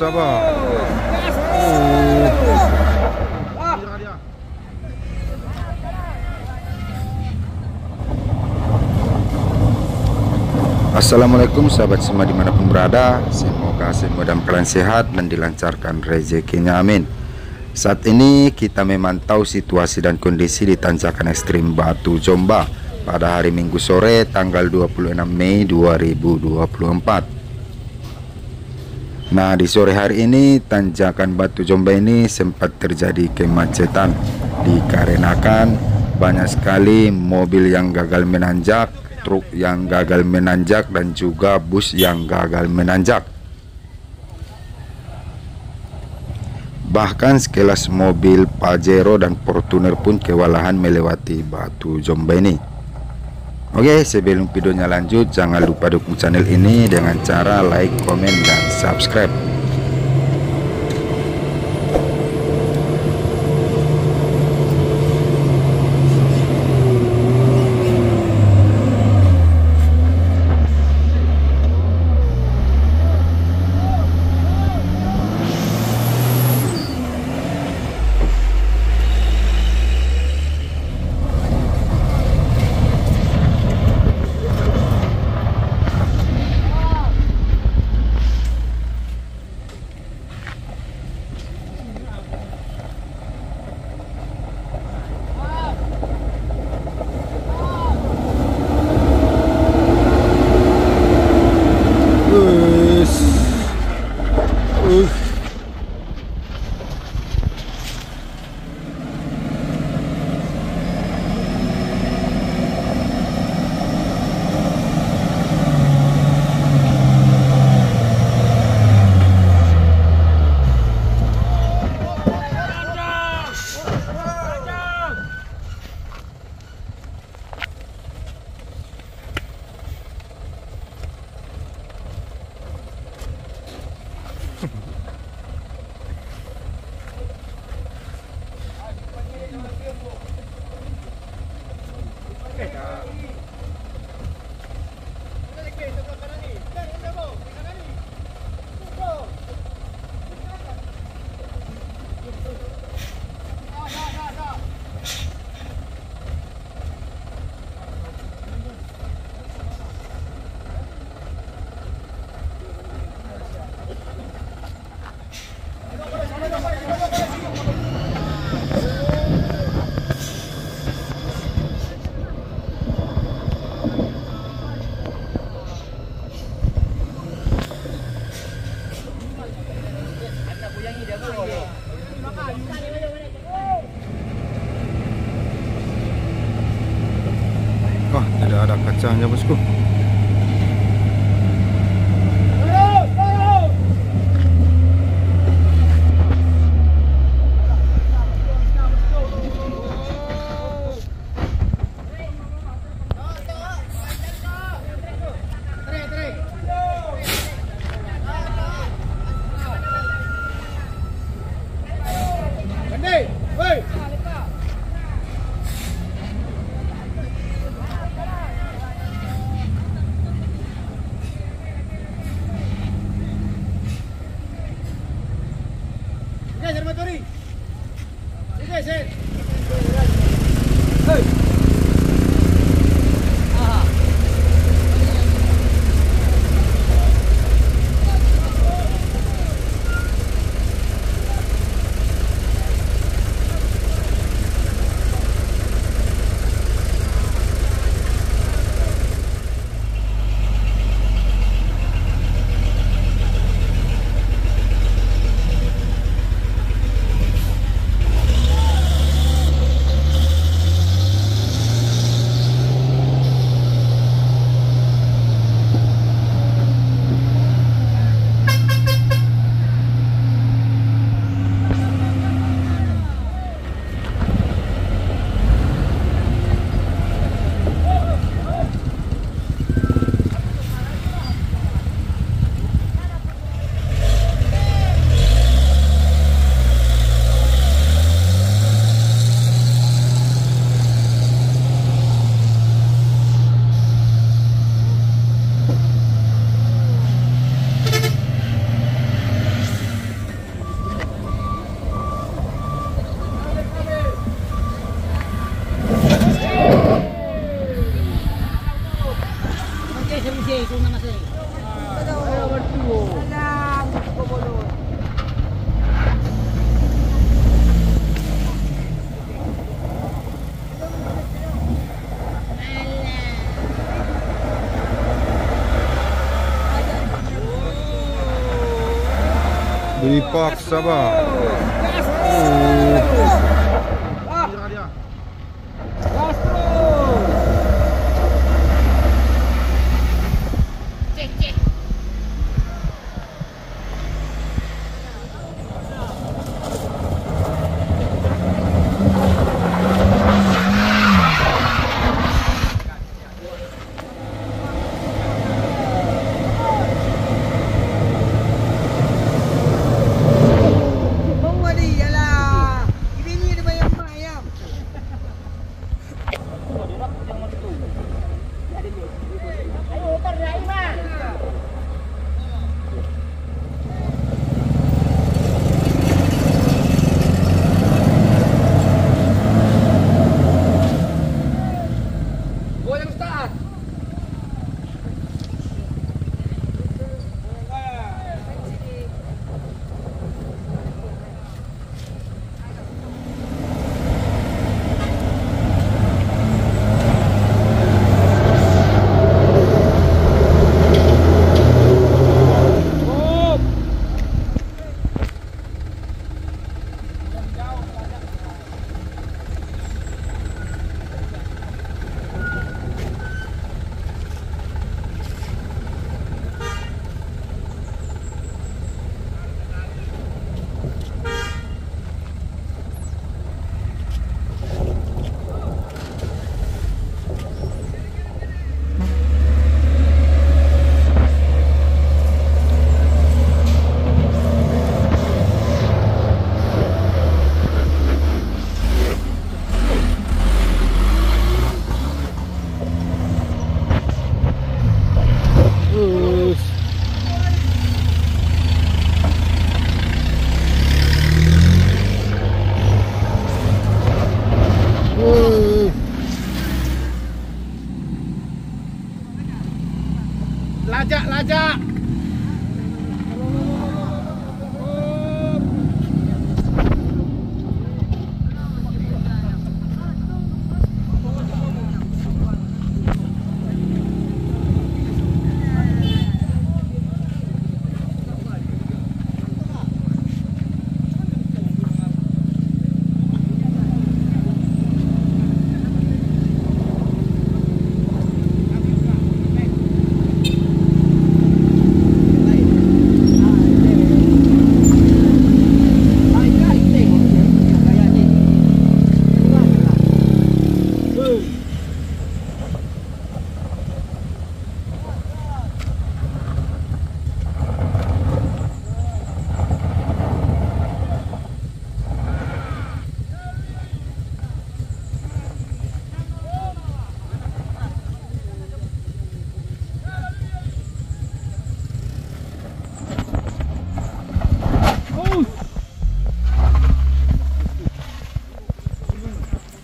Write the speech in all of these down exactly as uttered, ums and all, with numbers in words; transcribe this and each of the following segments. besar bang. Oh. Assalamualaikum sahabat semua dimanapun berada. Semoga semua dalam keadaan sehat dan dilancarkan rezekinya, amin. Saat ini kita memantau situasi dan kondisi di tanjakan ekstrim Batu Jomba pada hari Minggu sore tanggal dua puluh enam Mei dua ribu dua puluh empat. Nah, di sore hari ini tanjakan Batu Jomba ini sempat terjadi kemacetan dikarenakan banyak sekali mobil yang gagal menanjak, truk yang gagal menanjak, dan juga bus yang gagal menanjak. Bahkan sekelas mobil Pajero dan Fortuner pun kewalahan melewati Batu Jomba ini. Oke, sebelum videonya lanjut, jangan lupa dukung channel ini dengan cara like, komen, dan subscribe. Wah, tidak ada kacangnya bosku. dipaksa, Bang. Oh. Lajak, lajak.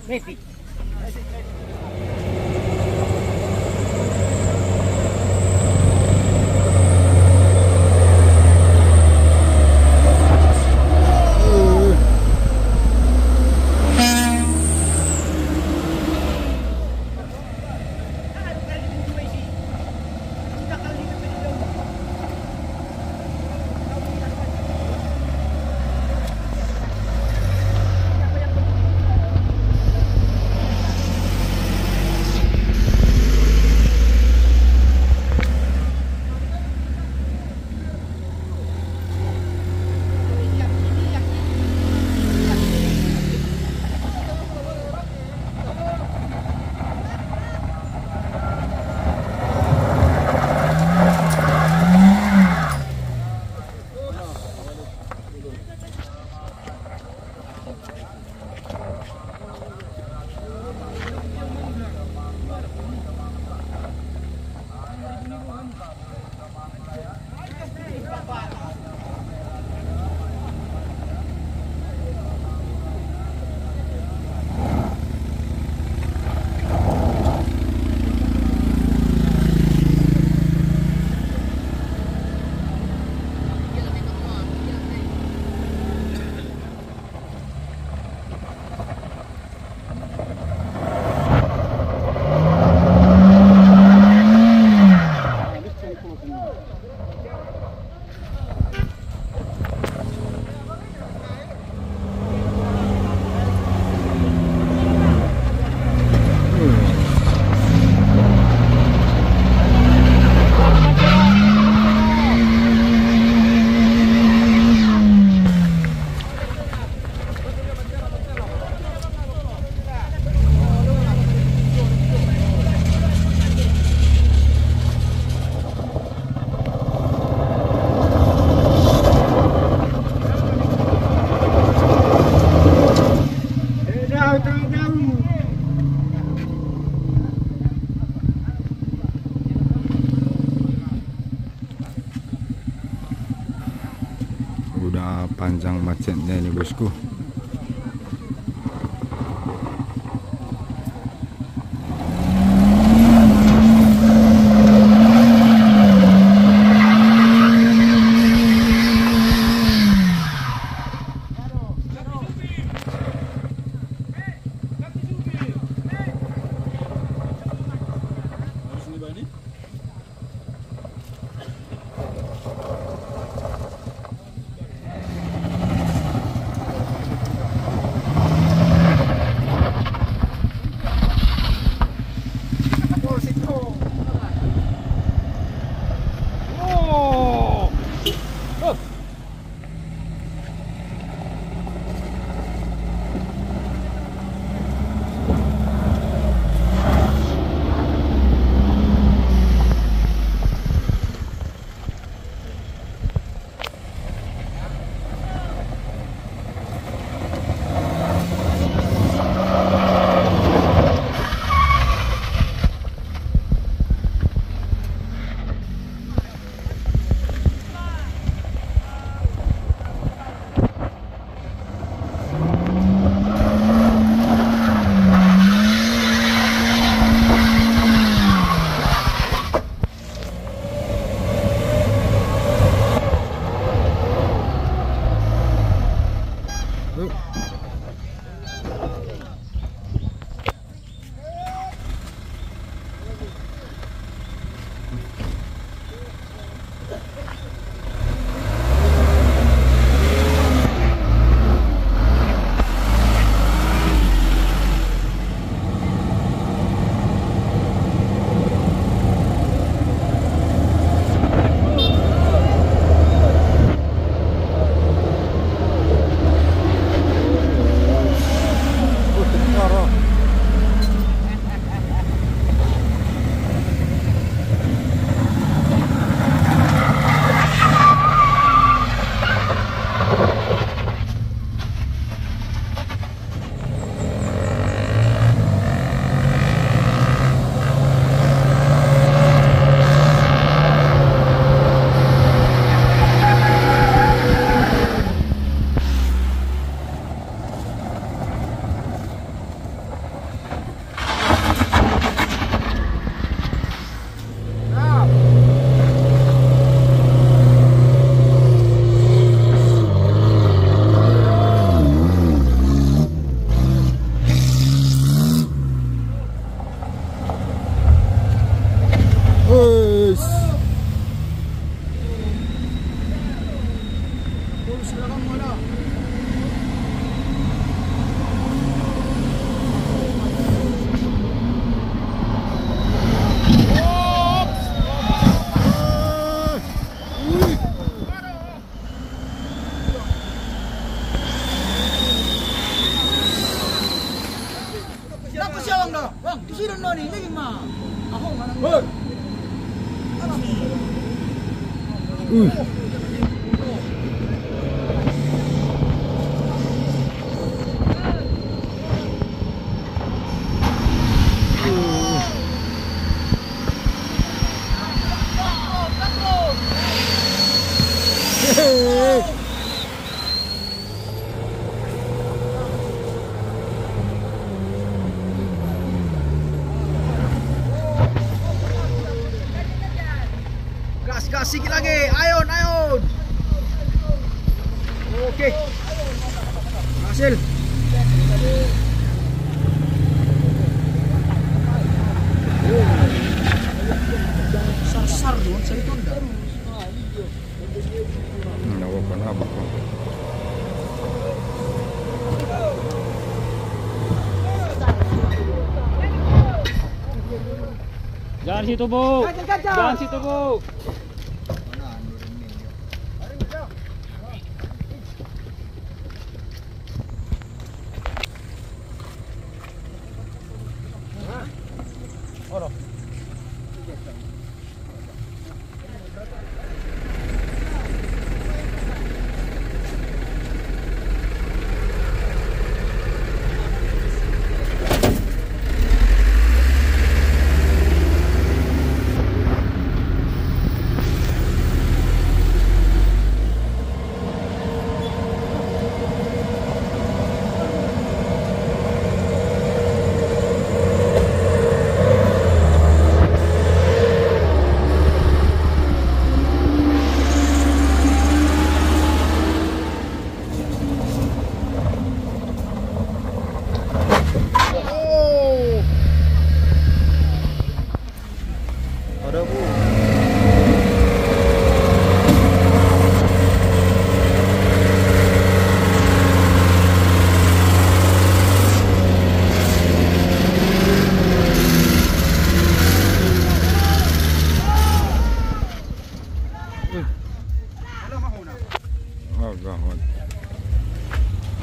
Maybe. macetnya ini bosku. Gas, sikit lagi. Ayun, ayun. Okey. Hasil. Sar-sar tu, saya tu dah. Nak apa nak apa. Jangan situ buk. Jangan situ buk.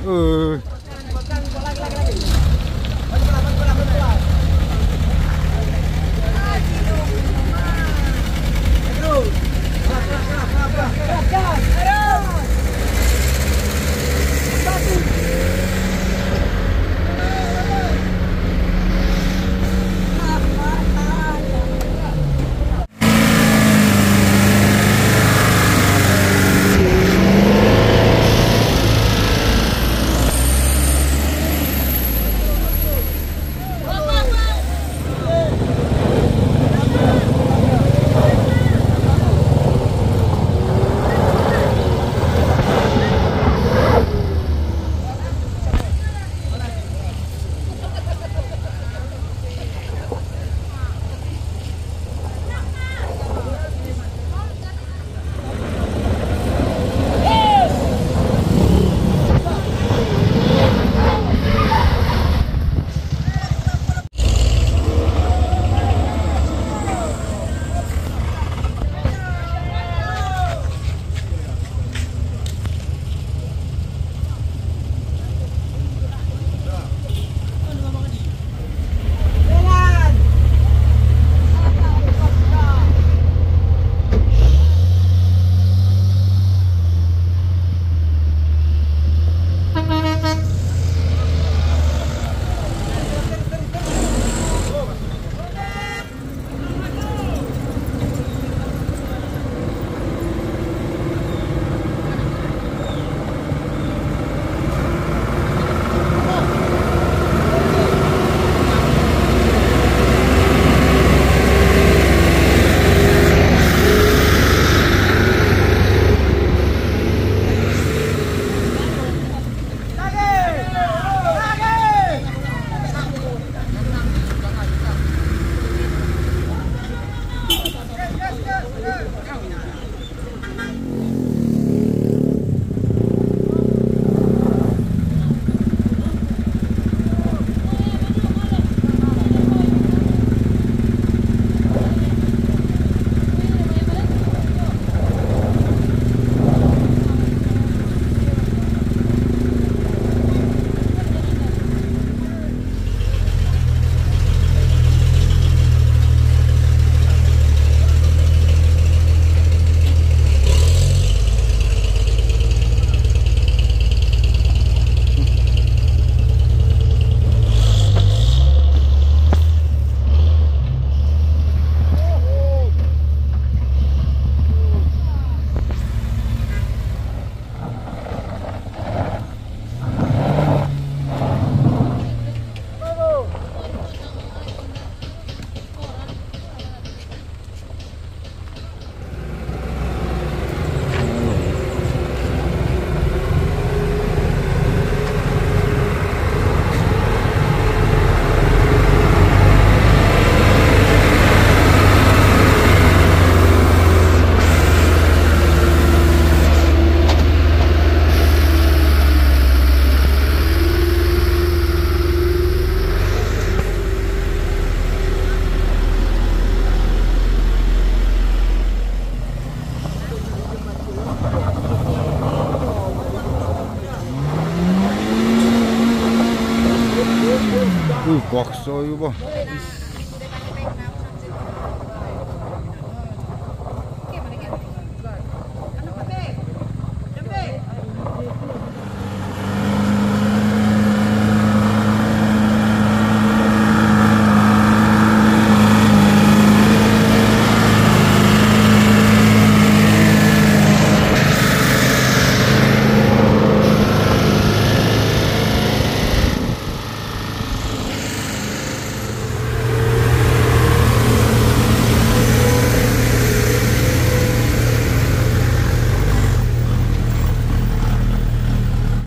Uh. Paksa juga.